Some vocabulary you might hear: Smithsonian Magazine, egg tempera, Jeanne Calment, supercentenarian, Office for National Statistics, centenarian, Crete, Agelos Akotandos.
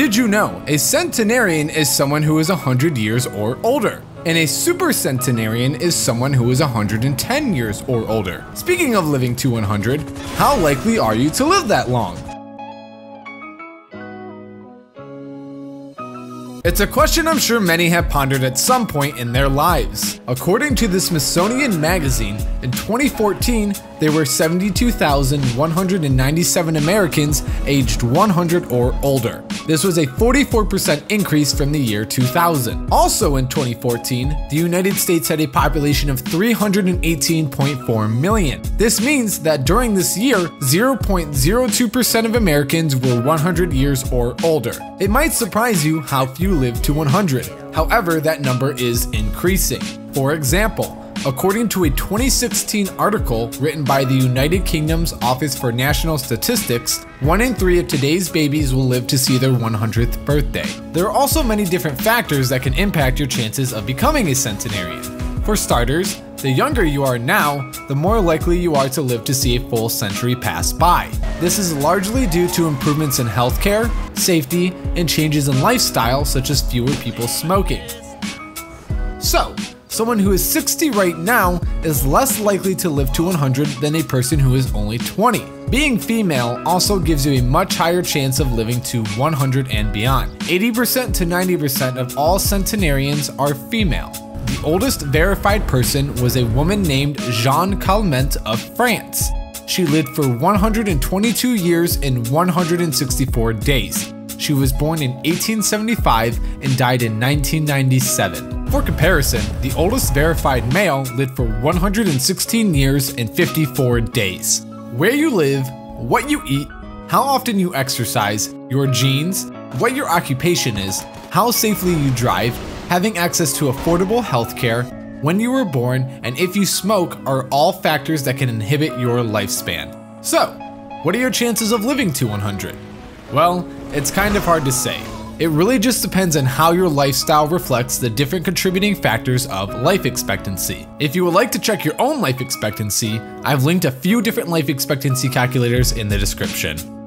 Did you know a centenarian is someone who is 100 years or older? And a supercentenarian is someone who is 110 years or older. Speaking of living to 100, how likely are you to live that long? It's a question I'm sure many have pondered at some point in their lives. According to the Smithsonian Magazine, in 2014, there were 72,197 Americans aged 100 or older. This was a 44% increase from the year 2000. Also in 2014, the United States had a population of 318.4 million. This means that during this year, 0.02% of Americans were 100 years or older. It might surprise you how few live to 100. However, that number is increasing. For example, according to a 2016 article written by the United Kingdom's Office for National Statistics, 1 in 3 of today's babies will live to see their 100th birthday. There are also many different factors that can impact your chances of becoming a centenarian. For starters, the younger you are now, the more likely you are to live to see a full century pass by. This is largely due to improvements in healthcare, safety, and changes in lifestyle such as fewer people smoking. So, someone who is 60 right now is less likely to live to 100 than a person who is only 20. Being female also gives you a much higher chance of living to 100 and beyond. 80% to 90% of all centenarians are female. The oldest verified person was a woman named Jeanne Calment of France. She lived for 122 years and 164 days. She was born in 1875 and died in 1997. For comparison, the oldest verified male lived for 116 years and 54 days. Where you live, what you eat, how often you exercise, your genes, what your occupation is, how safely you drive, having access to affordable healthcare, when you were born, and if you smoke are all factors that can inhibit your lifespan. So, what are your chances of living to 100? Well, it's kind of hard to say. It really just depends on how your lifestyle reflects the different contributing factors of life expectancy. If you would like to check your own life expectancy, I've linked a few different life expectancy calculators in the description.